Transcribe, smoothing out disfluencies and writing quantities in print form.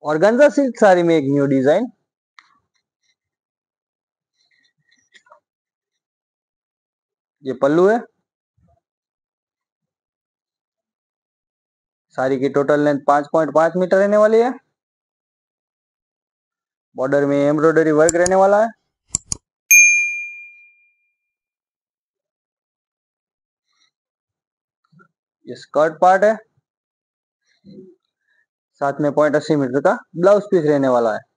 Organza silk saree में एक new design. ये पल्लू है। साड़ी की टोटल लेंथ 5.5 मीटर रहने वाली है। बॉर्डर में एम्ब्रॉयडरी वर्क रहने वाला है। ये स्कर्ट पार्ट है। साथ में 0.80 मीटर का ब्लाउज पीस रहने वाला है।